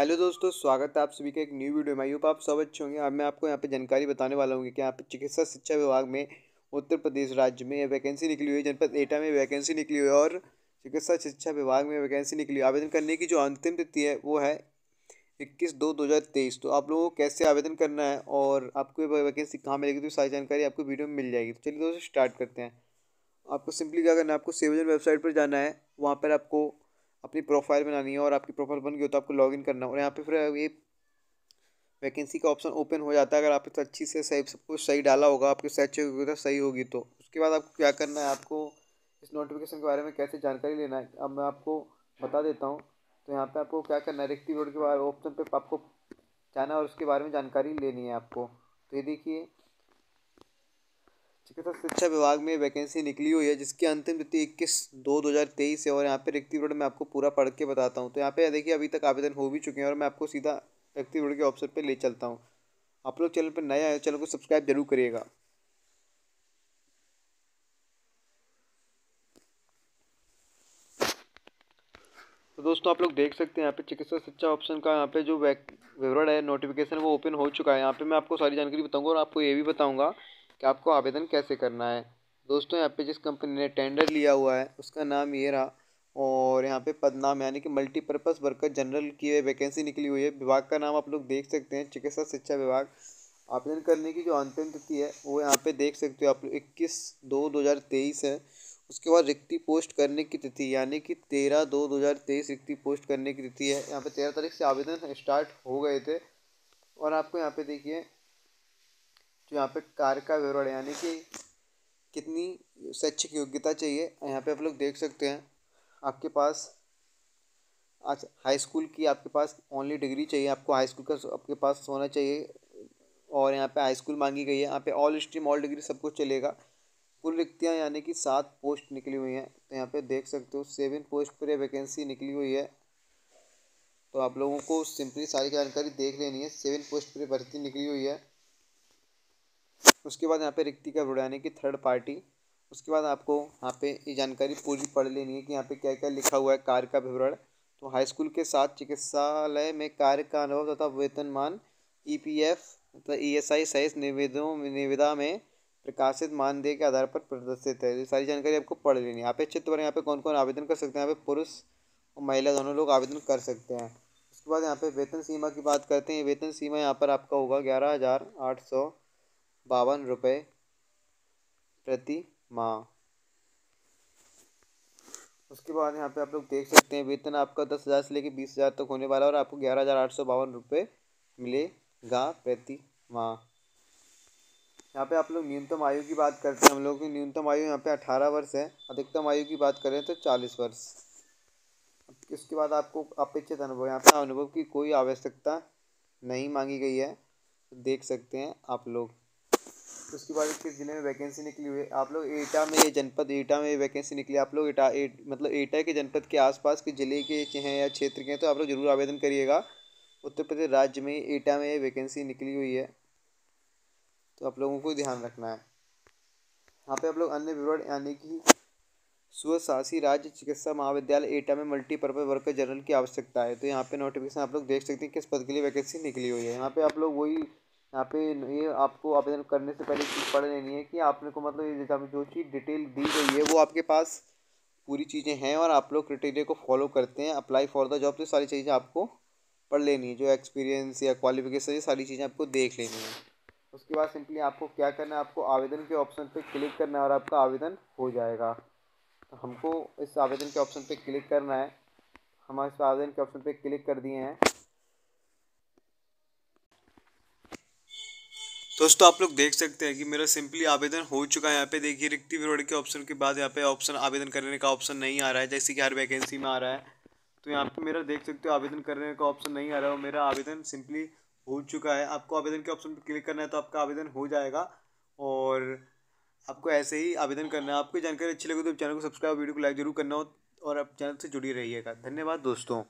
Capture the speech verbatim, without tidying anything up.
Hello दोस्तों, स्वागत है आप सभी का एक न्यू वीडियो में। आई होप आप सब अच्छे होंगे। अब मैं आपको यहाँ पे जानकारी बताने वाला हूँ कि यहाँ पे चिकित्सा शिक्षा विभाग में उत्तर प्रदेश राज्य में वैकेंसी निकली हुई है। जनपद एटा में वैकेंसी निकली हुई है और चिकित्सा शिक्षा विभाग में वैकेंसी निकली हुई। आवेदन करने की जो अंतिम तिथि है वो है इक्कीस दो दो हज़ार तेईस। तो आप लोगों को कैसे आवेदन करना है और आपको वैकेंसी कहाँ मिलेगी, तो सारी जानकारी आपको वीडियो में मिल जाएगी। तो चलिए दोस्तों स्टार्ट करते हैं। आपको सिंपली क्या करना है, आपको सेवाजन वेबसाइट पर जाना है। वहाँ पर आपको अपनी प्रोफाइल बनानी है और आपकी प्रोफाइल बन गई हो तो आपको लॉगिन करना है और यहाँ पे फिर ये वैकेंसी का ऑप्शन ओपन हो जाता है। अगर आपने तो अच्छी से सही सब कुछ सही डाला होगा, आपके सर्च वगैरह सही होगी, तो उसके बाद आपको क्या करना है, आपको इस नोटिफिकेशन के बारे में कैसे जानकारी लेना है अब मैं आपको बता देता हूँ। तो यहाँ पर आपको क्या करना है, रिक्ति रोड के बारे ऑप्शन पर आपको जाना है और उसके बारे में जानकारी लेनी है आपको। तो ये देखिए चिकित्सा शिक्षा विभाग में वैकेंसी निकली हुई है जिसकी अंतिम तिथि इक्कीस दो दो हज़ार तेईस है और यहाँ पे रिक्ति रोड में आपको पूरा पढ़ के बताता हूँ। तो यहाँ पे देखिए अभी तक आवेदन हो भी चुके हैं और मैं आपको सीधा रिक्ति रोड के ऑप्शन पे ले चलता हूँ। आप लोग चैनल पर नए आए, चैनल को सब्सक्राइब जरूर करिएगा। तो दोस्तों आप लोग देख सकते हैं यहाँ पे चिकित्सा शिक्षा ऑप्शन का यहाँ पे जो विवरण है, नोटिफिकेशन वो ओपन हो चुका है। यहाँ पे मैं आपको सारी जानकारी बताऊँगा और आपको ये भी बताऊँगा कि आपको आवेदन कैसे करना है। दोस्तों यहाँ पे जिस कंपनी ने टेंडर लिया हुआ है उसका नाम ये रहा और यहाँ पे पद नाम यानी कि मल्टीपर्पज़ वर्कर जनरल की वैकेंसी निकली हुई है। विभाग का नाम आप लोग देख सकते हैं, चिकित्सा शिक्षा विभाग। आवेदन करने की जो अंतिम तिथि है वो यहाँ पे देख सकते हो आप लोग इक्कीस दो दो हज़ार तेईस है। उसके बाद रिक्ति पोस्ट करने की तिथि यानी कि तेरह दो दो हज़ार तेईस रिक्ति पोस्ट करने की तिथि है। यहाँ पर तेरह तारीख से आवेदन स्टार्ट हो गए थे और आपको यहाँ पर देखिए जो यहाँ पे कार्य का विवरण यानी कि कितनी शैक्षिक योग्यता चाहिए यहाँ पे आप लोग देख सकते हैं। आपके पास अच्छा हाई स्कूल की आपके पास ओनली डिग्री चाहिए, आपको हाई स्कूल का आपके पास होना चाहिए और यहाँ पे हाई स्कूल मांगी गई है। यहाँ पे ऑल स्ट्रीम ऑल डिग्री सब कुछ चलेगा। कुल रिक्तियाँ यानी कि सात पोस्ट निकली हुई हैं। तो यहाँ पर देख सकते हो सेवन पोस्ट पर वैकेंसी निकली हुई है। तो आप लोगों को सिंपली सारी जानकारी देख लेनी है। सेवन पोस्ट पर भर्ती निकली हुई है। उसके बाद यहाँ पे रिक्ति का विवरण यानी कि थर्ड पार्टी। उसके बाद आपको यहाँ पे ये जानकारी पूरी पढ़ लेनी है कि यहाँ पे क्या क्या लिखा हुआ है। कार्य का विवरण तो हाई स्कूल के साथ चिकित्सालय में कार्य का अनुभव तथा वेतनमान ई पी एफ तथा ई एस आई सहित निवेदों निविदा में प्रकाशित मानदेय के आधार पर प्रदर्शित है। ये सारी जानकारी आपको पढ़ लेनी है। यहाँ पे चित्र पर यहाँ पे कौन कौन आवेदन कर सकते हैं, यहाँ पे पुरुष और महिला दोनों लोग आवेदन कर सकते हैं। उसके बाद यहाँ पे वेतन सीमा की बात करते हैं। वेतन सीमा यहाँ पर आपका होगा ग्यारह हज़ार आठ सौ बावन रुपये प्रति माह। उसके बाद यहाँ पे आप लोग देख सकते हैं वेतन आपका दस हज़ार से लेकर बीस हज़ार तक होने वाला और आपको ग्यारह हज़ार आठ सौ बावन रुपये मिलेगा प्रति माह। यहाँ पे आप लोग न्यूनतम आयु की बात करते हैं। हम लोग की न्यूनतम आयु यहाँ पे अठारह वर्ष है। अधिकतम आयु की बात करें तो चालीस वर्ष। इसके बाद आपको अपेक्षित अनुभव, यहाँ पे अनुभव की कोई आवश्यकता नहीं मांगी गई है, देख सकते हैं आप लोग। उसके बाद किस जिले में वैकेंसी निकली हुई है, आप लोग एटा में, ये जनपद एटा में वैकेंसी निकली। आप लोग एटा एट मतलब एटा के जनपद के आसपास के जिले के हैं या क्षेत्र के हैं तो आप लोग जरूर आवेदन करिएगा। उत्तर प्रदेश राज्य में एटा में वैकेंसी निकली हुई है तो आप लोगों को ध्यान रखना है। यहाँ पे आप लोग अन्य विवरण यानी कि स्वसाहसी राज्य चिकित्सा महाविद्यालय एटा में मल्टीपर्पज वर्कर जनरल की आवश्यकता है। तो यहाँ पे नोटिफिकेशन आप लोग देख सकते हैं किस पद के लिए वैकेंसी निकली हुई है। यहाँ पे आप लोग वही यहाँ पे ये आपको आवेदन करने से पहले चीज़ पढ़ लेनी है कि आपने को मतलब ये जो चीज़ डिटेल दी गई है वो आपके पास पूरी चीज़ें हैं और आप लोग क्राइटेरिया को फॉलो करते हैं अप्लाई फॉर द जॉब। तो सारी चीज़ें आपको पढ़ लेनी है, जो एक्सपीरियंस या क्वालिफिकेशन ये सारी चीज़ें आपको देख लेनी है। उसके बाद सिंपली आपको क्या करना है, आपको आवेदन के ऑप्शन पर क्लिक करना है और आपका आवेदन हो जाएगा। तो हमको इस आवेदन के ऑप्शन पर क्लिक करना है। हम इस आवेदन के ऑप्शन पर क्लिक कर दिए हैं। दोस्तों आप लोग देख सकते हैं कि मेरा सिंपली आवेदन हो चुका है। यहाँ पे देखिए रिक्ति विवरण के ऑप्शन के बाद यहाँ पे ऑप्शन आवेदन करने का ऑप्शन नहीं आ रहा है, जैसे कि हर वैकेंसी में आ रहा है। तो यहाँ पे मेरा देख सकते हो आवेदन करने का ऑप्शन नहीं आ रहा है और मेरा आवेदन सिंपली हो चुका है। आपको आवेदन के ऑप्शन पर क्लिक करना है तो आपका आवेदन हो जाएगा और आपको ऐसे ही आवेदन करना है। आपको जानकारी अच्छी लगे तो चैनल को सब्सक्राइब, वीडियो को लाइक जरूर करना और आप चैनल से जुड़ी रहिएगा। धन्यवाद दोस्तों।